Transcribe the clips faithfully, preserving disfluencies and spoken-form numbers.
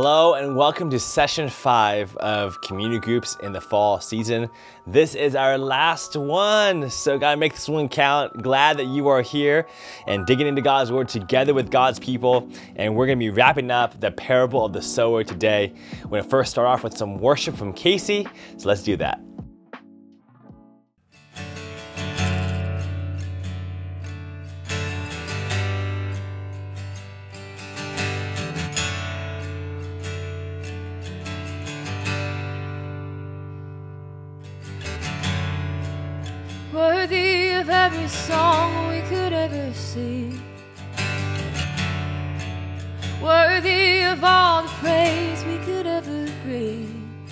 Hello and welcome to session five of community groups in the fall season. This is our last one, so gotta make this one count. Glad that you are here and digging into God's word together with God's people. And we're gonna be wrapping up the parable of the sower today. We're gonna first start off with some worship from Casey, so let's do that. Worthy of every song we could ever sing, worthy of all the praise we could ever bring,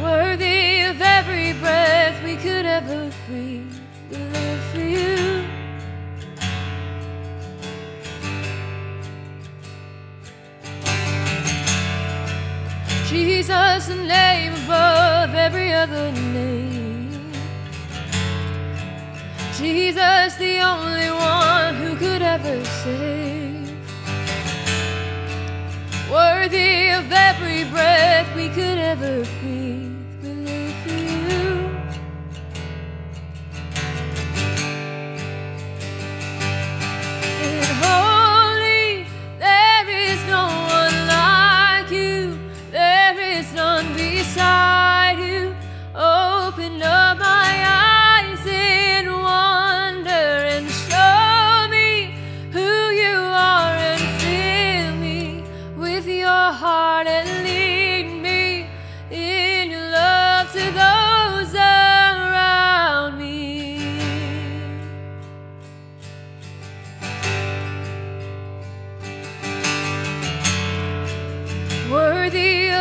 worthy of every breath we could ever breathe. We live for you. Jesus, the name above every other name. Jesus, the only one who could ever save, worthy of every breath we could ever breathe. We live for you. In holy, there is no one like you. There is none beside you. Open up my eyes.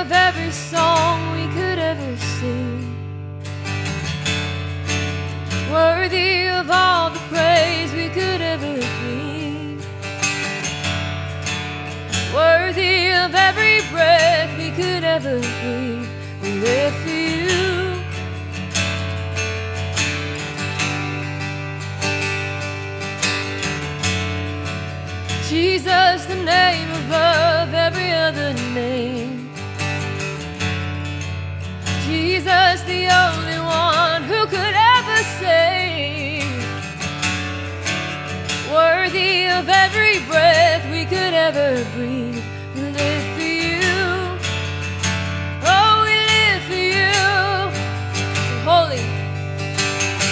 Of every song we could ever sing, worthy of all the praise we could ever bring, worthy of every breath we could ever breathe. We live for you. Jesus, the name above every other name. Jesus, the only one who could ever save, worthy of every breath we could ever breathe. We live for you. Oh, we live for you. Holy,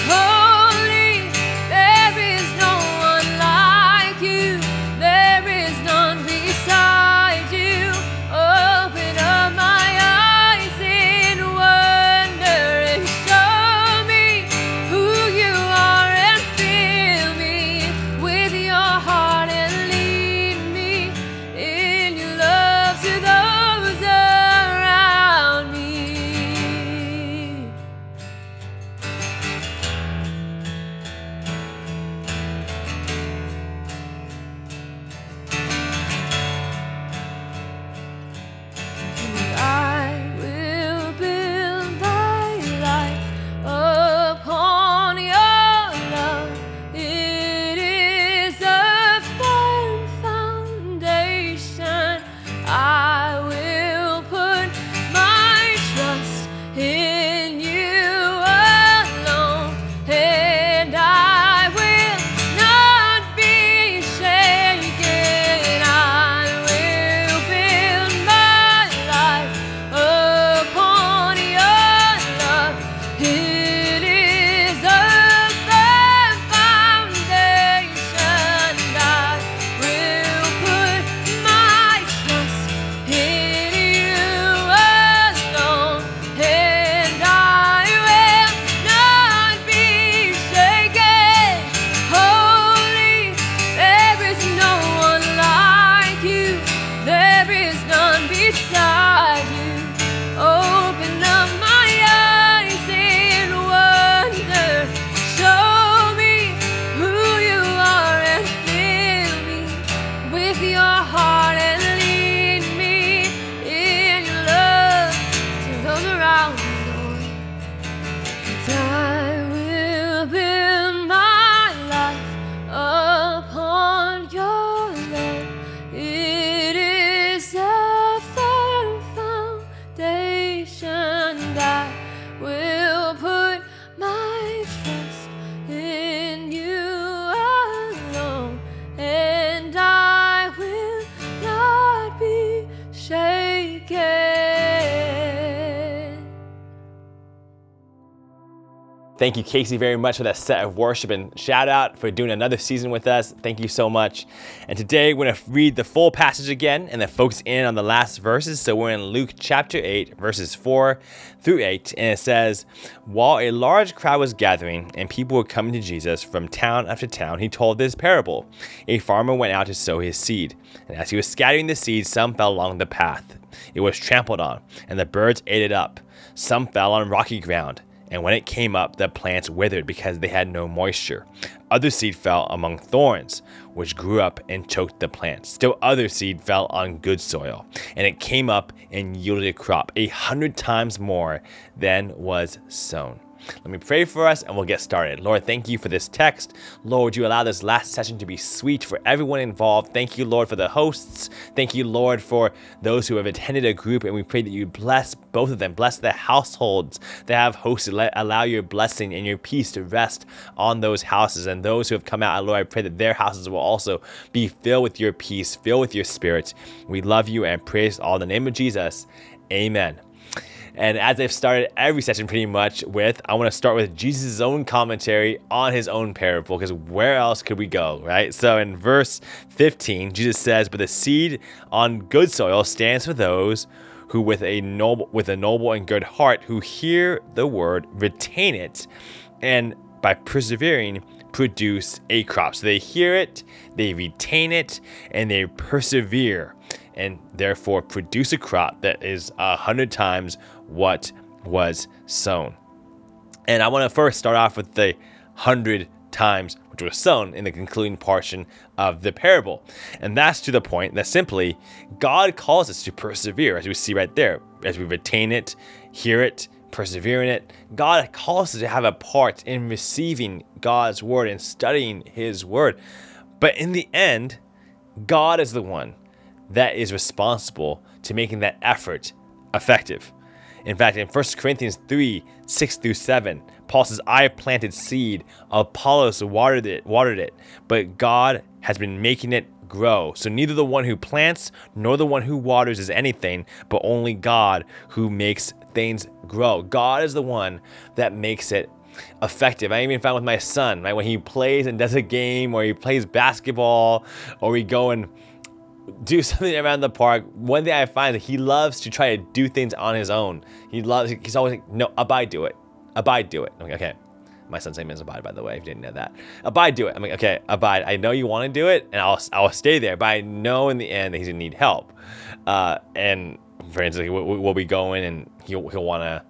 holy, there is no one like you. There is none beside you. Open up my Thank you, Casey, very much for that set of worship, and shout out for doing another season with us. Thank you so much. And today we're going to read the full passage again and then focus in on the last verses. So we're in Luke chapter eight, verses four through eight, and it says, "While a large crowd was gathering and people were coming to Jesus from town after town, he told this parable. A farmer went out to sow his seed, and as he was scattering the seed, some fell along the path. It was trampled on, and the birds ate it up. Some fell on rocky ground, and when it came up, the plants withered because they had no moisture. Other seed fell among thorns, which grew up and choked the plants. Still other seed fell on good soil, and it came up and yielded a crop, a hundred times more than was sown." Let me pray for us and we'll get started. Lord, thank you for this text. Lord, you allow this last session to be sweet for everyone involved. Thank you, Lord, for the hosts. Thank you, Lord, for those who have attended a group, and we pray that you bless both of them. Bless the households that have hosted. Let, allow your blessing and your peace to rest on those houses, and those who have come out, Lord, I pray that their houses will also be filled with your peace, filled with your spirit. We love you and praise all in the name of Jesus. Amen. And as I've started every session pretty much with, I want to start with Jesus' own commentary on his own parable, because where else could we go, right? So in verse fifteen, Jesus says, "But the seed on good soil stands for those who with a noble, with a noble and good heart, who hear the word, retain it, and by persevering, produce a crop." So they hear it, they retain it, and they persevere, and therefore produce a crop that is a hundred times what was sown. And I want to first start off with the hundred times which was sown in the concluding portion of the parable. And that's to the point that simply God calls us to persevere, as we see right there, as we retain it, hear it, persevere in it. God calls us to have a part in receiving God's word and studying his word. But in the end, God is the one that is responsible to making that effort effective. In fact, in First Corinthians three, six through seven, Paul says, "I planted seed, Apollos watered it, watered it, but God has been making it grow. So neither the one who plants nor the one who waters is anything, but only God who makes things grow." God is the one that makes it effective. I even found with my son, right, when he plays and does a game, or he plays basketball, or we go and do something around the park, one thing I find that he loves to try to do things on his own. He loves, he's always like, "No, Abide, do it. Abide, do it." I'm like, "Okay." My son's name is Abide, by the way, if you didn't know that. "Abide, do it." I'm like, "Okay, Abide, I know you want to do it, and I'll, I'll stay there, but I know in the end that he's gonna need help." Uh, and for instance, we'll, we'll be going and he'll, he'll want to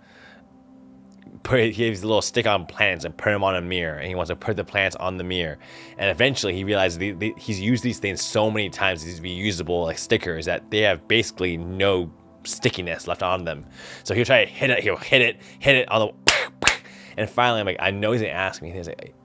put, he gives a little stick on plants and put them on a mirror, and he wants to put the plants on the mirror. And eventually he realizes the, the, he's used these things so many times, these reusable like stickers, that they have basically no stickiness left on them. So he'll try to hit it, he'll hit it, hit it, all the, and finally I'm like, I know he's gonna ask me. He's like,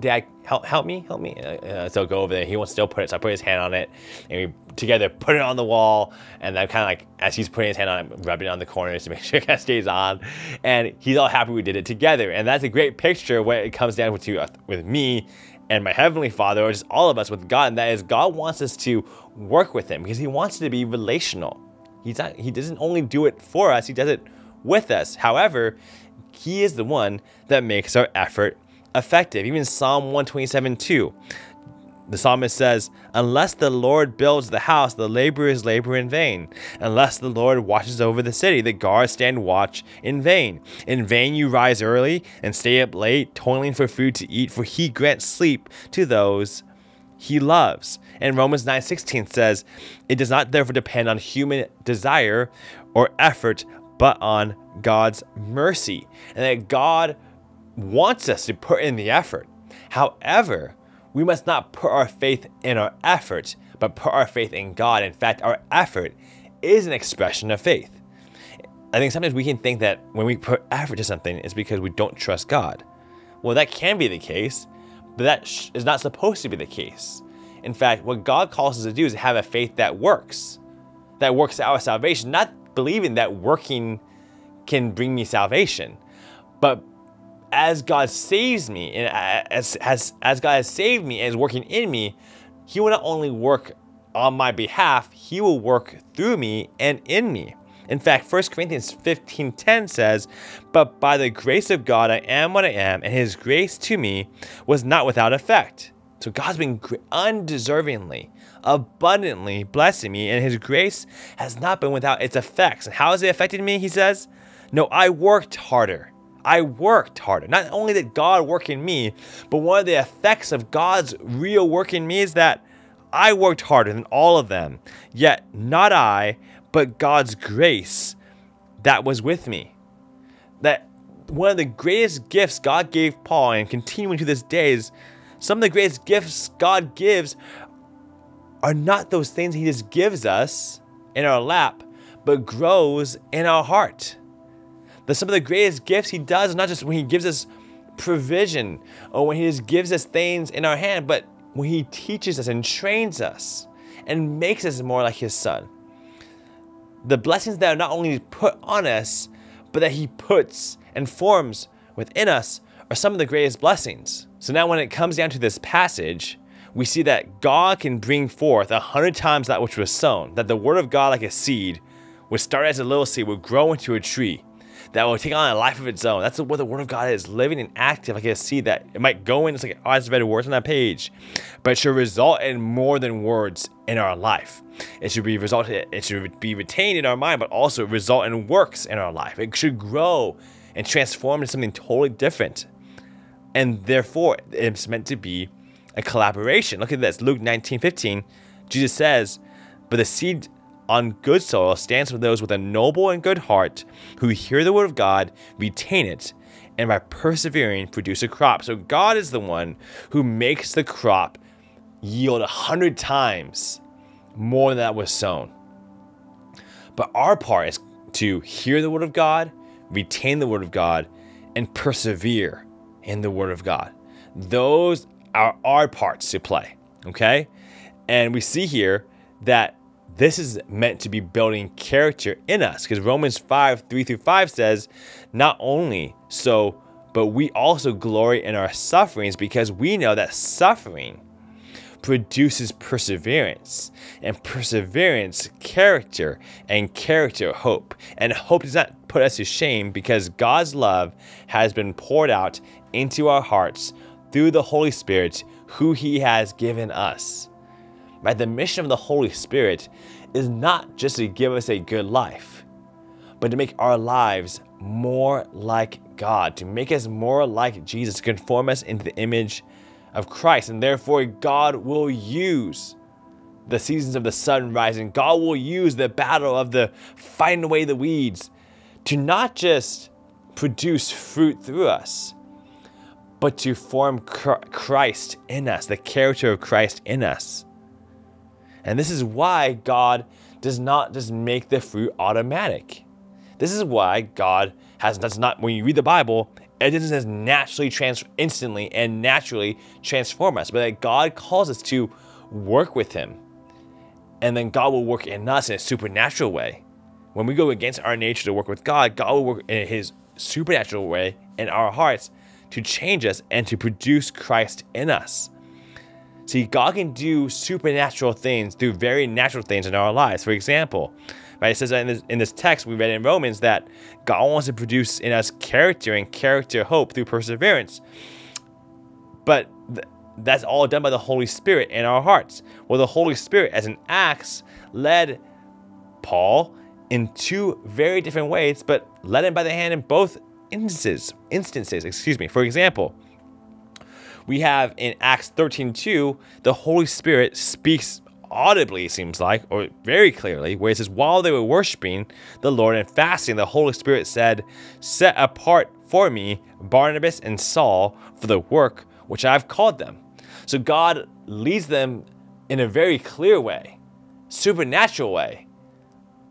"Dad, help, help me, help me." Uh, so I'll go over there. He wants to still put it. So I put his hand on it, and we together put it on the wall. And I'm kind of like, as he's putting his hand on it, I'm rubbing it on the corners to make sure it stays on. And he's all happy we did it together. And that's a great picture when it comes down to uh, with me and my Heavenly Father, or just all of us with God. And that is, God wants us to work with him because he wants it to be relational. He's not, he doesn't only do it for us. He does it with us. However, he is the one that makes our effort effective. Even Psalm one twenty-seven, two, the psalmist says, "Unless the Lord builds the house, the laborers labor in vain. Unless the Lord watches over the city, the guards stand watch in vain. In vain you rise early and stay up late, toiling for food to eat, for he grants sleep to those he loves." And Romans nine sixteen says, "It does not therefore depend on human desire or effort, but on God's mercy." And that God wants us to put in the effort. However, we must not put our faith in our effort, but put our faith in God. In fact, our effort is an expression of faith. I think sometimes we can think that when we put effort to something, it's because we don't trust God. Well, that can be the case, but that is not supposed to be the case. In fact, what God calls us to do is have a faith that works, that works out our salvation, not believing that working can bring me salvation, but as God saves me, and as, as, as God has saved me and is working in me, he will not only work on my behalf, he will work through me and in me. In fact, First Corinthians fifteen ten says, "But by the grace of God I am what I am, and his grace to me was not without effect." So God's been undeservingly, abundantly blessing me, and his grace has not been without its effects. And how has it affected me? He says, no, I worked harder. I worked harder. Not only did God work in me, but one of the effects of God's real work in me is that I worked harder than all of them. Yet not I, but God's grace that was with me. That one of the greatest gifts God gave Paul, and continuing to this day, is some of the greatest gifts God gives are not those things he just gives us in our lap, but grows in our heart. That some of the greatest gifts he does is not just when he gives us provision or when he just gives us things in our hand, but when he teaches us and trains us and makes us more like his son. The blessings that are not only put on us, but that he puts and forms within us are some of the greatest blessings. So now when it comes down to this passage, we see that God can bring forth a hundred times that which was sown, that the word of God, like a seed, would start as a little seed, would grow into a tree, that will take on a life of its own. That's what the word of God is, living and active, like a seed that it might go in, it's like, oh, I just read words on that page, but it should result in more than words in our life. It should be resulted, it should be retained in our mind, but also result in works in our life. It should grow and transform into something totally different. And therefore, it's meant to be a collaboration. Look at this, Luke nineteen fifteen. Jesus says, "But the seed on good soil stands for those with a noble and good heart, who hear the word of God, retain it, and by persevering produce a crop." So God is the one who makes the crop yield a hundred times more than that was sown. But our part is to hear the word of God, retain the word of God, and persevere in the word of God. Those are our parts to play, okay? And we see here that this is meant to be building character in us, because Romans five, three through five says, "Not only so, but we also glory in our sufferings, because we know that suffering produces perseverance, and perseverance character, and character hope. And hope does not put us to shame, because God's love has been poured out into our hearts through the Holy Spirit, who he has given us." Right? The mission of the Holy Spirit is not just to give us a good life, but to make our lives more like God, to make us more like Jesus, to conform us into the image of Christ. And therefore, God will use the seasons of the sun rising. God will use the battle of the fighting away the weeds to not just produce fruit through us, but to form Christ in us, the character of Christ in us. And this is why God does not just make the fruit automatic. This is why God has, that's not, when you read the Bible, it doesn't just naturally, trans, instantly and naturally transform us, but that God calls us to work with him. And then God will work in us in a supernatural way. When we go against our nature to work with God, God will work in his supernatural way in our hearts to change us and to produce Christ in us. See, God can do supernatural things through very natural things in our lives. For example, right, it says in this, in this text we read in Romans that God wants to produce in us character and character hope through perseverance. But th that's all done by the Holy Spirit in our hearts. Well, the Holy Spirit as an axe led Paul in two very different ways, but led him by the hand in both instances, instances, excuse me. For example, we have in Acts thirteen two, the Holy Spirit speaks audibly, it seems like, or very clearly, where it says, "While they were worshiping the Lord and fasting, the Holy Spirit said, 'Set apart for me Barnabas and Saul for the work which I've called them.'" So God leads them in a very clear way, supernatural way,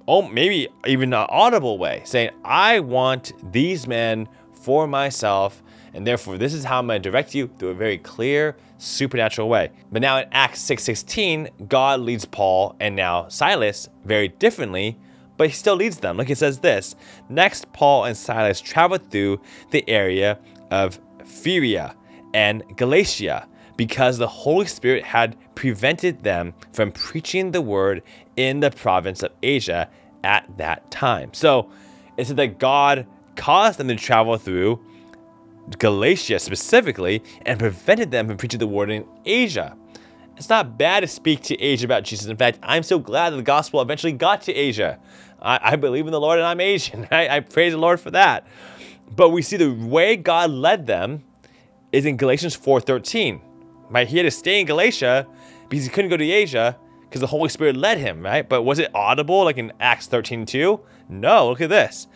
oh, maybe even an audible way, saying, "I want these men for myself, and therefore this is how I'm going to direct you," through a very clear, supernatural way. But now in Acts six sixteen, God leads Paul and now Silas very differently, but he still leads them. Look, it says this, "Next, Paul and Silas traveled through the area of Phrygia and Galatia, because the Holy Spirit had prevented them from preaching the word in the province of Asia at that time. So it said that God caused them to travel through Galatia specifically and prevented them from preaching the word in Asia. It's not bad to speak to Asia about Jesus. In fact, I'm so glad that the gospel eventually got to Asia. I, I believe in the Lord and I'm Asian. I, I praise the Lord for that. But we see the way God led them is in Galatians four thirteen. Right? He had to stay in Galatia because he couldn't go to Asia because the Holy Spirit led him, right? But was it audible like in Acts thirteen two? No, look at this.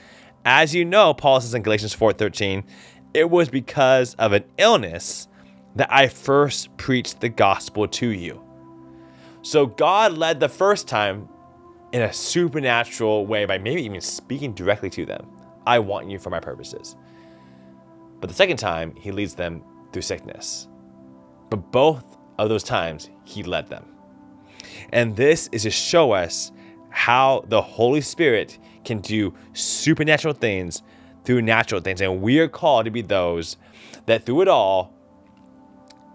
As you know, Paul says in Galatians four thirteen, it was because of an illness that I first preached the gospel to you. So God led the first time in a supernatural way by maybe even speaking directly to them. I want you for my purposes. But the second time, he leads them through sickness. But both of those times, he led them. And this is to show us how the Holy Spirit can do supernatural things through natural things. And we are called to be those that through it all,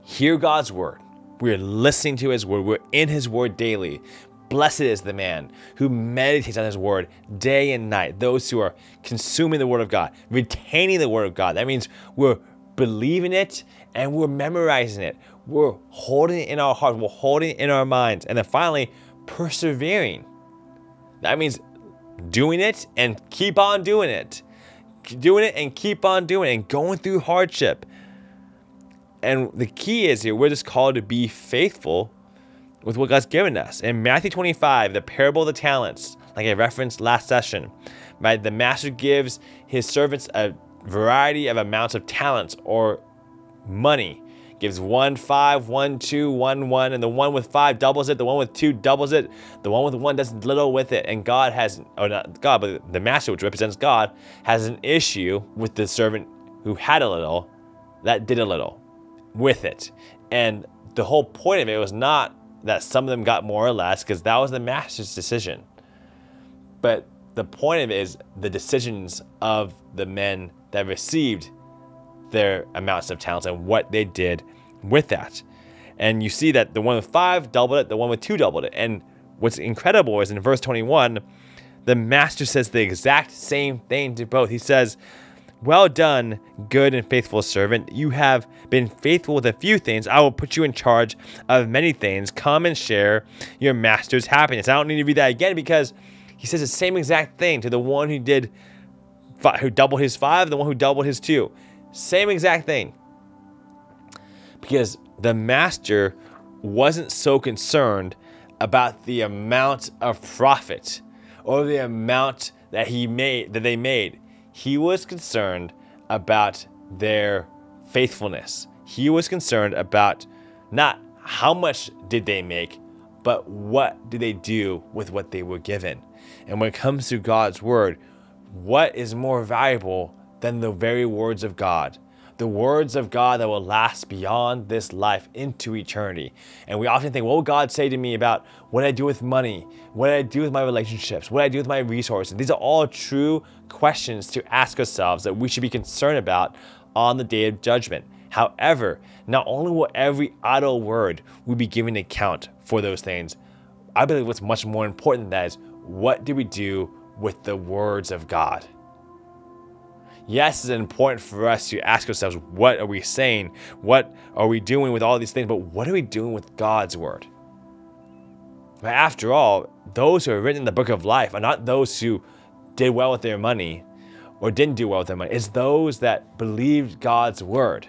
hear God's word. We're listening to his word. We're in his word daily. Blessed is the man who meditates on his word day and night. Those who are consuming the word of God, retaining the word of God. That means we're believing it and we're memorizing it. We're holding it in our hearts. We're holding it in our minds. And then finally, persevering. That means doing it and keep on doing it. Doing it and keep on doing it and going through hardship. And the key is here, we're just called to be faithful with what God's given us. In Matthew twenty-five, the parable of the talents, like I referenced last session, right? The master gives his servants a variety of amounts of talents or money. Gives one five, one two, one one, and the one with five doubles it, the one with two doubles it, the one with one does little with it. And God has, or not God, but the master, which represents God, has an issue with the servant who had a little, that did a little with it. And the whole point of it was not that some of them got more or less, because that was the master's decision. But the point of it is the decisions of the men that received their amounts of talents and what they did with that. And you see that the one with five doubled it, the one with two doubled it. And what's incredible is in verse twenty-one, the master says the exact same thing to both. He says, well done, good and faithful servant. You have been faithful with a few things. I will put you in charge of many things. Come and share your master's happiness. I don't need to read that again because he says the same exact thing to the one who did, who doubled his five, the one who doubled his two. Same exact thing. Because the master wasn't so concerned about the amount of profit or the amount that he made, that they made. He was concerned about their faithfulness. He was concerned about not how much did they make, but what did they do with what they were given. And when it comes to God's word, what is more valuable than the very words of God? The words of God that will last beyond this life into eternity. And we often think, what will God say to me about what I do with money? What I do with my relationships? What I do with my resources? These are all true questions to ask ourselves that we should be concerned about on the day of judgment. However, not only will every idle word we be given an account for those things, I believe what's much more important than that is, what do we do with the words of God? Yes, it's important for us to ask ourselves, what are we saying? What are we doing with all these things? But what are we doing with God's word? But after all, those who are written in the book of life are not those who did well with their money or didn't do well with their money. It's those that believed God's word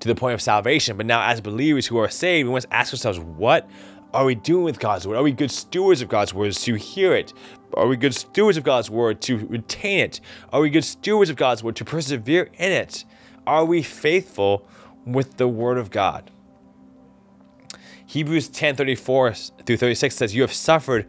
to the point of salvation. But now as believers who are saved, we must ask ourselves, what are we doing with God's word? Are we good stewards of God's word to hear it? Are we good stewards of God's word to retain it? Are we good stewards of God's word to persevere in it? Are we faithful with the word of God? Hebrews ten thirty-four through thirty-six says, you have suffered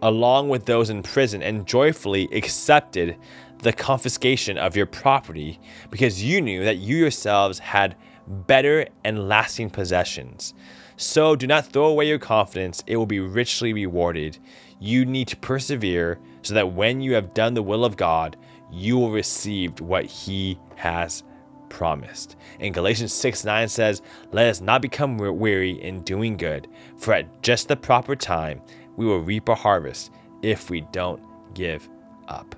along with those in prison and joyfully accepted the confiscation of your property because you knew that you yourselves had better and lasting possessions. So do not throw away your confidence. It will be richly rewarded. You need to persevere so that when you have done the will of God, you will receive what he has promised. And Galatians six nine says, let us not become weary in doing good, for at just the proper time, we will reap a harvest if we don't give up.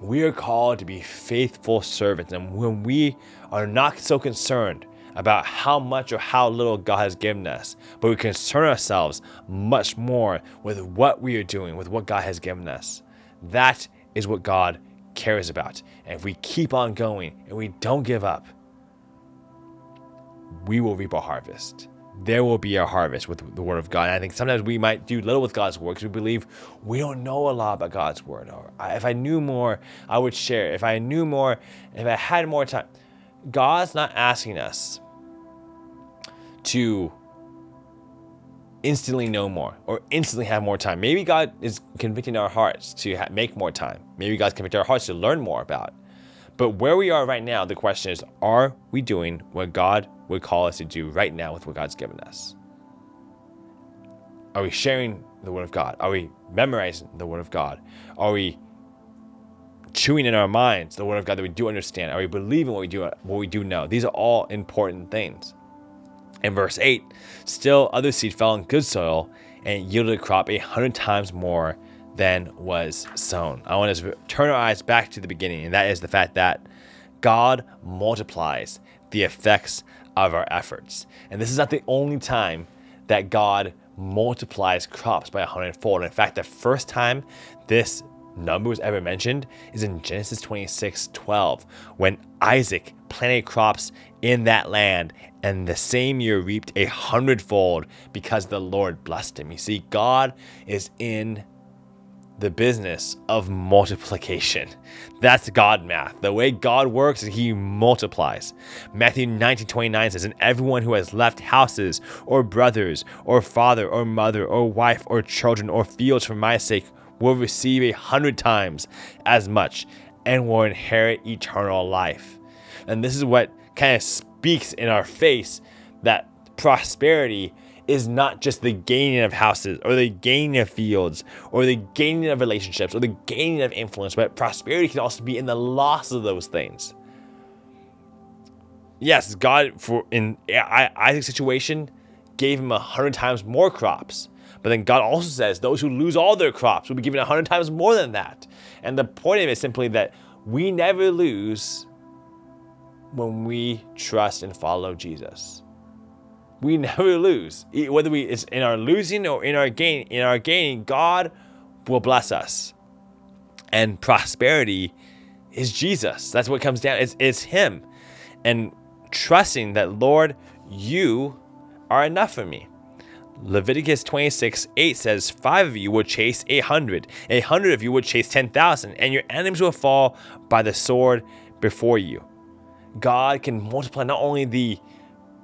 We are called to be faithful servants. And when we are not so concerned about how much or how little God has given us, but we concern ourselves much more with what we are doing, with what God has given us. That is what God cares about. And if we keep on going and we don't give up, we will reap a harvest. There will be a harvest with the Word of God. And I think sometimes we might do little with God's Word because we believe we don't know a lot about God's Word. Or if I knew more, I would share. If I knew more, if I had more time. God's not asking us to instantly know more or instantly have more time. Maybe God is convicting our hearts to ha make more time. Maybe God's convicting our hearts to learn more about. But where we are right now, the question is, are we doing what God would call us to do right now with what God's given us? Are we sharing the Word of God? Are we memorizing the Word of God? Are we chewing in our minds the Word of God that we do understand? Are we believing what we do, what we do know? These are all important things. In verse eight, still other seed fell on good soil and yielded a crop a hundred times more than was sown. I want us to turn our eyes back to the beginning, and that is the fact that God multiplies the effects of our efforts. And this is not the only time that God multiplies crops by a hundredfold. In fact, the first time this number was ever mentioned is in Genesis twenty-six twelve, when Isaac planted crops in that land and the same year reaped a hundredfold because the Lord blessed him. You see, God is in the business of multiplication. That's God math. The way God works is he multiplies. Matthew nineteen twenty-nine says, and everyone who has left houses or brothers or father or mother or wife or children or fields for my sake will receive a hundred times as much and will inherit eternal life. And this is what kind of speaks in our face that prosperity is not just the gaining of houses or the gaining of fields or the gaining of relationships or the gaining of influence, but prosperity can also be in the loss of those things. Yes, God, for in Isaac's situation, gave him a hundred times more crops. But then God also says those who lose all their crops will be given a hundred times more than that. And the point of it is simply that we never lose when we trust and follow Jesus. We never lose. Whether we it's in our losing or in our gain, in our gaining, God will bless us. And prosperity is Jesus. That's what comes down. It's, it's him. And trusting that, Lord, you are enough for me. Leviticus twenty-six eight says, five of you will chase a hundred, a hundred of you will chase ten thousand, and your enemies will fall by the sword before you. God can multiply not only the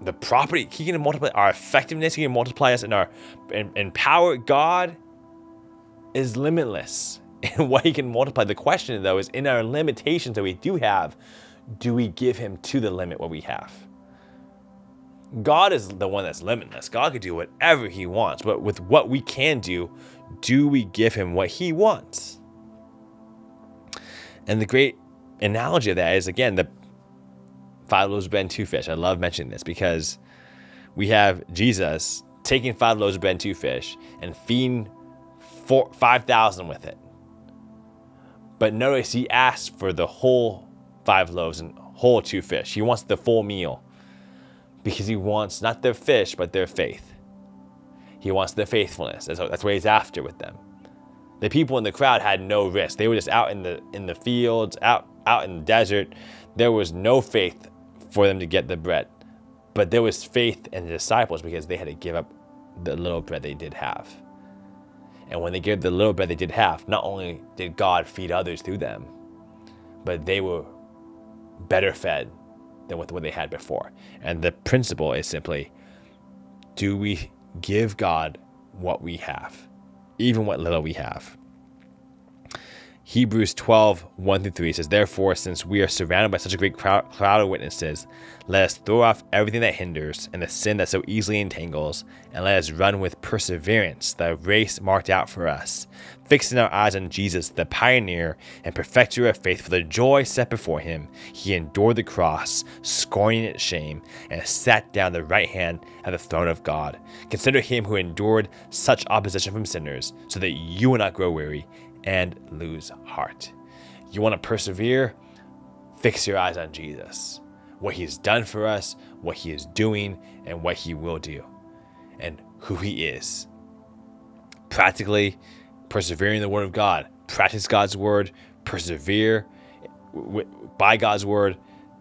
The property, he can multiply our effectiveness, he can multiply us in our in, in power. God is limitless in what he can multiply. The question, though, is in our limitations that we do have, do we give him to the limit what we have? God is the one that's limitless. God could do whatever he wants, but with what we can do, do we give him what he wants? And the great analogy of that is, again, the five loaves of bread and two fish. I love mentioning this because we have Jesus taking five loaves of bread and two fish and feeding five thousand with it. But notice he asked for the whole five loaves and whole two fish. He wants the full meal because he wants not their fish, but their faith. He wants their faithfulness. That's what, that's what he's after with them. The people in the crowd had no risk. They were just out in the, in the fields, out, out in the desert. There was no faith for them to get the bread, but there was faith in the disciples because they had to give up the little bread they did have. And when they gave the little bread they did have, not only did God feed others through them, but they were better fed than with what they had before. And the principle is simply, do we give God what we have, even what little we have? Hebrews twelve, one through three says, "Therefore, since we are surrounded by such a great crowd of witnesses, let us throw off everything that hinders and the sin that so easily entangles, and let us run with perseverance the race marked out for us, fixing our eyes on Jesus, the pioneer and perfecter of faith. For the joy set before him, he endured the cross, scorning its shame, and sat down at the right hand at the throne of God. Consider him who endured such opposition from sinners, so that you will not grow weary and lose heart." You want to persevere? Fix your eyes on Jesus, what he's done for us, what he is doing, and what he will do, and who he is. Practically, persevering the word of God. Practice God's word, persevere by God's word,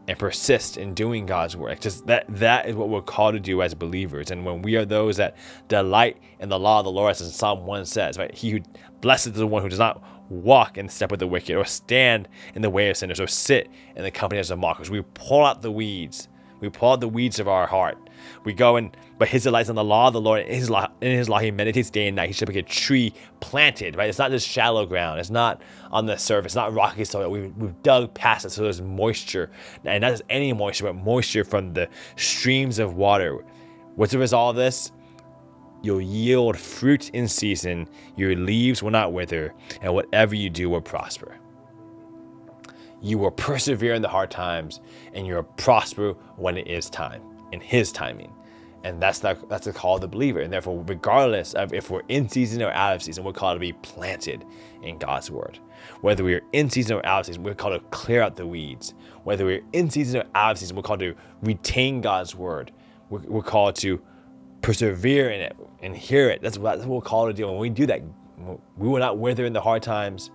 and persist in doing God's work. Just that, that is what we're called to do as believers. And when we are those that delight in the law of the Lord, as Psalm one says, right? He who blessed is the one who does not walk in the step with the wicked, or stand in the way of sinners, or sit in the company of mockers. We pull out the weeds. We pull out the weeds of our heart. We go and, but his delight is in the law of the Lord. In his law, in his law he meditates day and night. He should be like a tree planted, right? It's not just shallow ground. It's not on the surface. It's not rocky soil. We've, we've dug past it, so there's moisture. And not just any moisture, but moisture from the streams of water. What's the result of this? You'll yield fruit in season. Your leaves will not wither. And whatever you do will prosper. You will persevere in the hard times, and you'll prosper when it is time, in his timing. And that's the, that's the call of the believer. And therefore, regardless of if we're in season or out of season, we're called to be planted in God's word. Whether we're in season or out of season, we're called to clear out the weeds. Whether we're in season or out of season, we're called to retain God's word. We're, we're called to persevere in it and hear it. That's what, that's what we're called to do. When we do that, we will not wither in the hard times,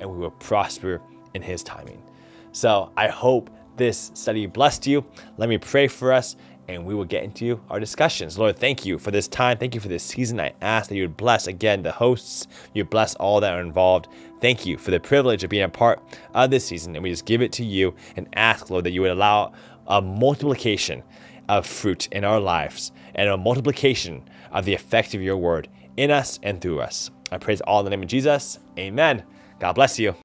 and we will prosper in his timing. So I hope this study blessed you. Let me pray for us, and we will get into our discussions. Lord, thank you for this time. Thank you for this season. I ask that you would bless, again, the hosts. You bless all that are involved. Thank you for the privilege of being a part of this season. And we just give it to you and ask, Lord, that you would allow a multiplication of fruit in our lives and a multiplication of the effect of your word in us and through us. I praise all in the name of Jesus. Amen. God bless you.